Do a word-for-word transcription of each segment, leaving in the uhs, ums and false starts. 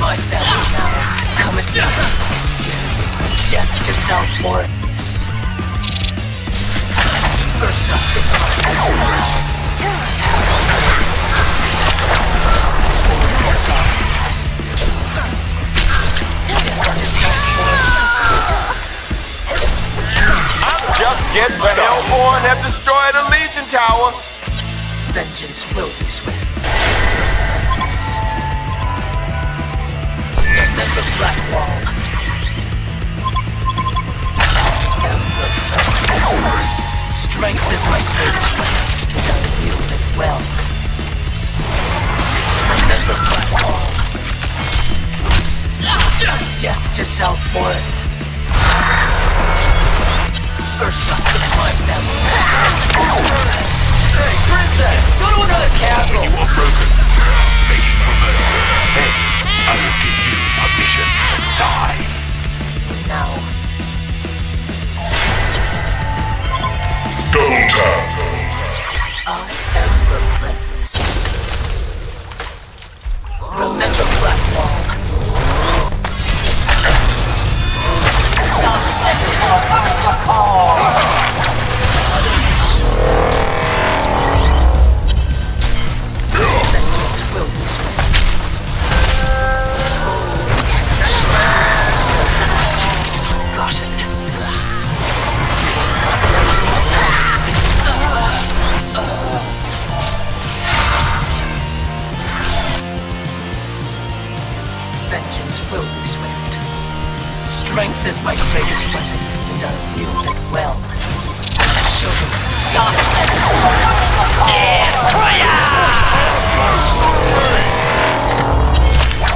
my family now. Come and death. Death to South Florence. Ursa, it's I'm just getting the Hellbourne have destroyed a Legion Tower. Vengeance will be swift. Then the Blackwall. Strength is my great strength, and I wield it well. Then the Blackwall. Death to South Forest. Ursa, it's my family. Hey, princess! Go to another castle! You are broken. Make perversion. Then I will give you permission to die. Now. Go down. I am relentless. Remember Blackwall. Not protected by Ursa. Strength is my greatest weapon, and I wield it well. I show them darkness and horror. Yeah, prayer!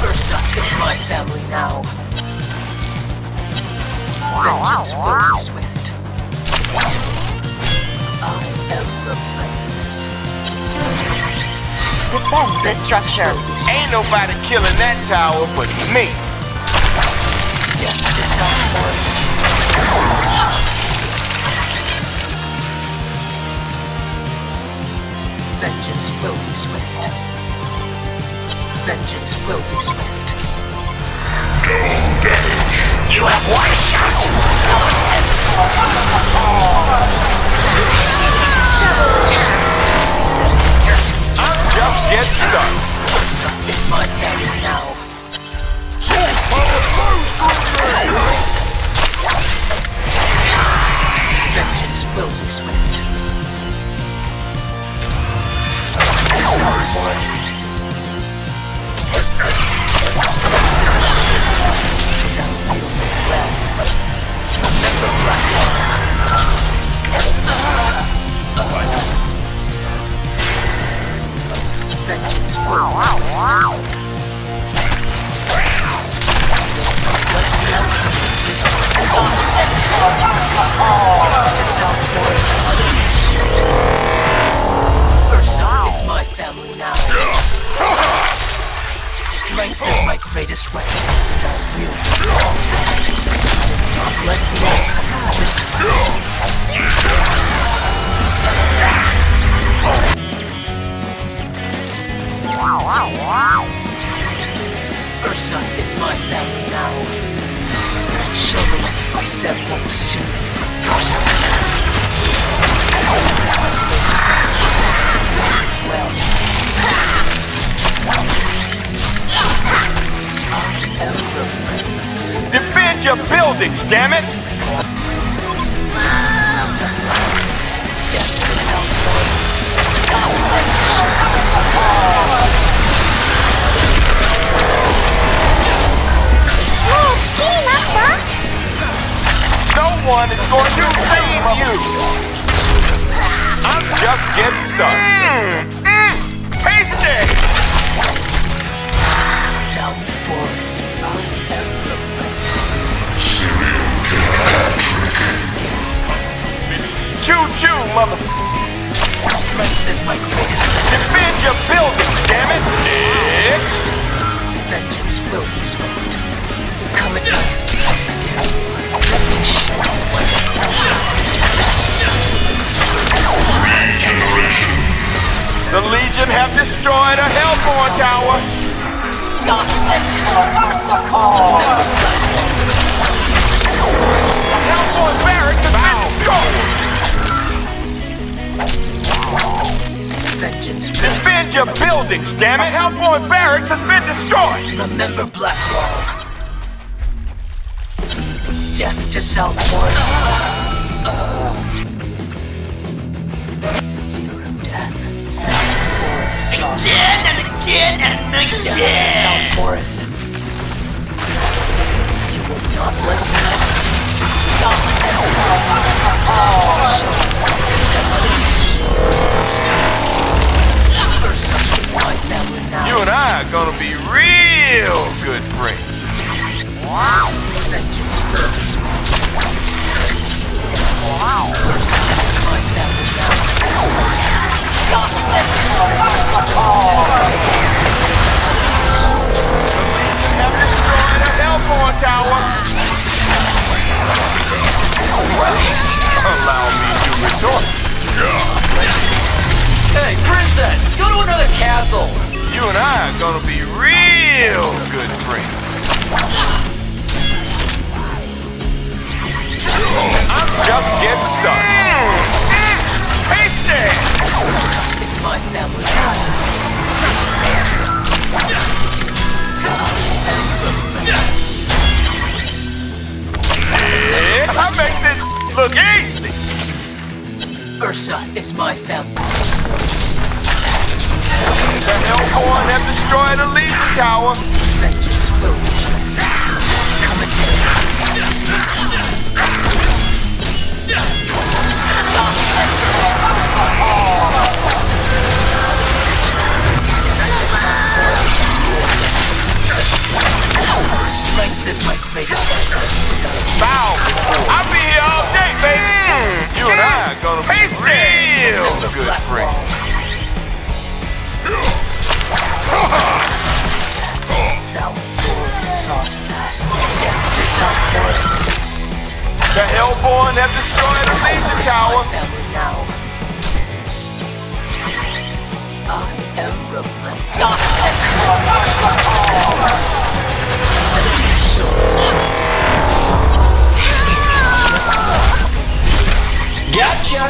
Ursa, it's my family now. Vengeance will be swift. I am the place. Defend this structure. Ain't nobody killing that tower but me. Death to South Forest. Vengeance will be swift. Vengeance will be swift. No damage. You have one shot! I'm just getting stuck. It's my family now. Vengeance will be swift. South Forest. Remember Blackwall. Vengeance will be swift. Ursa is my family now. Strength is my greatest weapon. I will not let go of this fight. Ursa is my family now. Let children fight their hopes soon forgotten. Well, I am the friends. Defend your buildings, damn it! Death to South Forest. No one is going to save you! I'm just getting stuck. Mm, mm, tasty! South Forest, I am the best. Serial killer trick. Choo-choo, mother... Strength is my greatest weapon. Defend your buildings, damn it! It's... Vengeance will be swift. Come and... The Legion have destroyed a Hellbourne tower! Justice for Ursa call! Hellbourne barracks has been destroyed! Vengeance. Defend your buildings, damn it! Hellbourne barracks has been destroyed! Remember Blackwall. Death to South Force. Uh, Theater of Death. South Force. Again and again and again! Death to South Forest. You will not let me stop now. You and I are gonna be real good friends. Wow! Vengeance first. Wow! Hey, princess! Go to another castle! You and I are gonna be real good friends. I'm just getting started. Hasty! It's my family. Yeah, I make this look easy! Ursa is my family. The Elkhorn have destroyed a legion tower. Vengeance will come again. Strength is my greatest weapon. Bow! I'll be here all day, baby! You and I are gonna be real good friends. South Forest saw that. Death to South Forest. The Hellbourne have destroyed the Legion Tower. Now. I am relentless. Gotcha!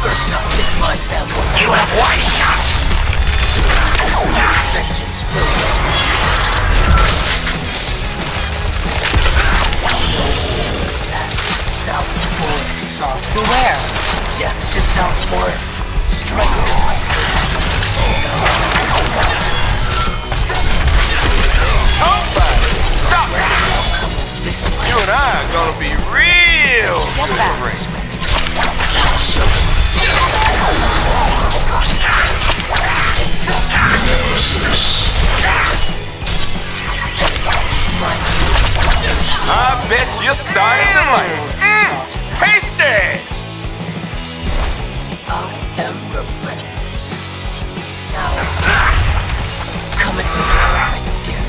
First up, it's my family. You have one shot! Vengeance will Death to South Forest. Beware! Death to South Forest. Strike with my fate. You and I are gonna be real good. I bet you're starting to like pasty! I am relentless. Now, come at me, my dear.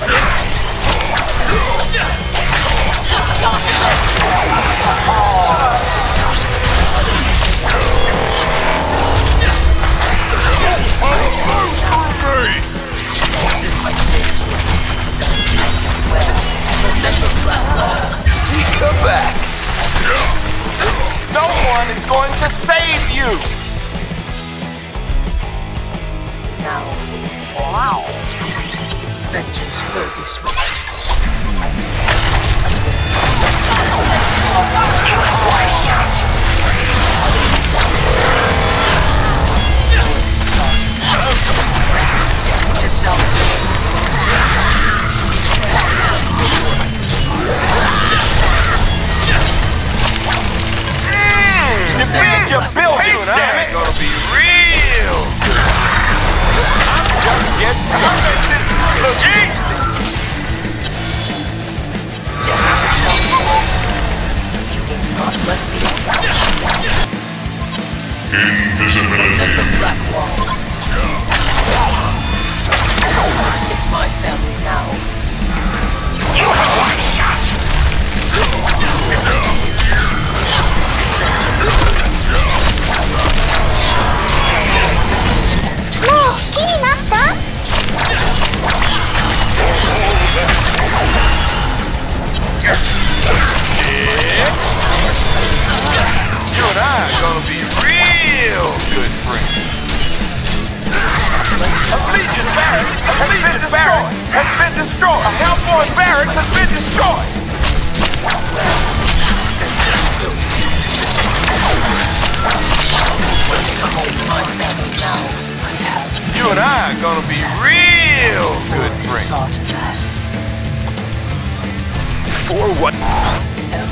Sweet comeback! No one is going to save you! Now, wow! Vengeance will be swift. You have one shot! Death to South Forest. Defend your buildings, damn it! Gonna be real. I'm just getting started. This look easy. Death to South Forest. You will not let me. Invisibility. Let the Blackwall. It's my family now. You have one shot. More skin up, You and I are gonna be real good friends. A Legion barracks has been destroyed. Has been destroyed. A Hellbourne barracks has been destroyed. You and I are gonna be real good friends. For what? Ursa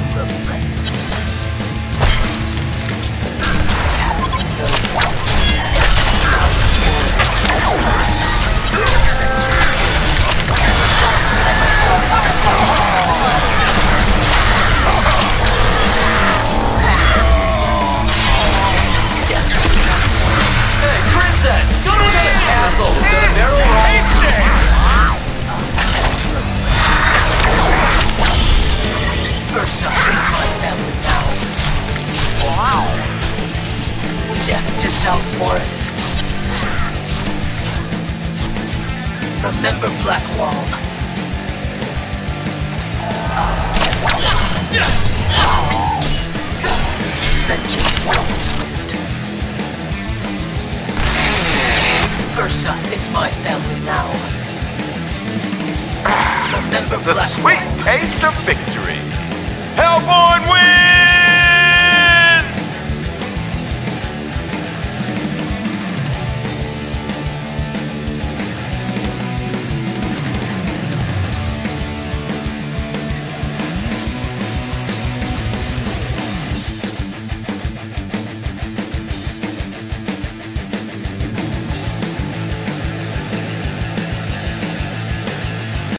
is my family now. Wow! Death to South Morris. Remember Blackwall. Yes! Vengeance will be swift. Ursa is my family now. Remember Blackwall. The sweet taste of victory. Hellbourne wins!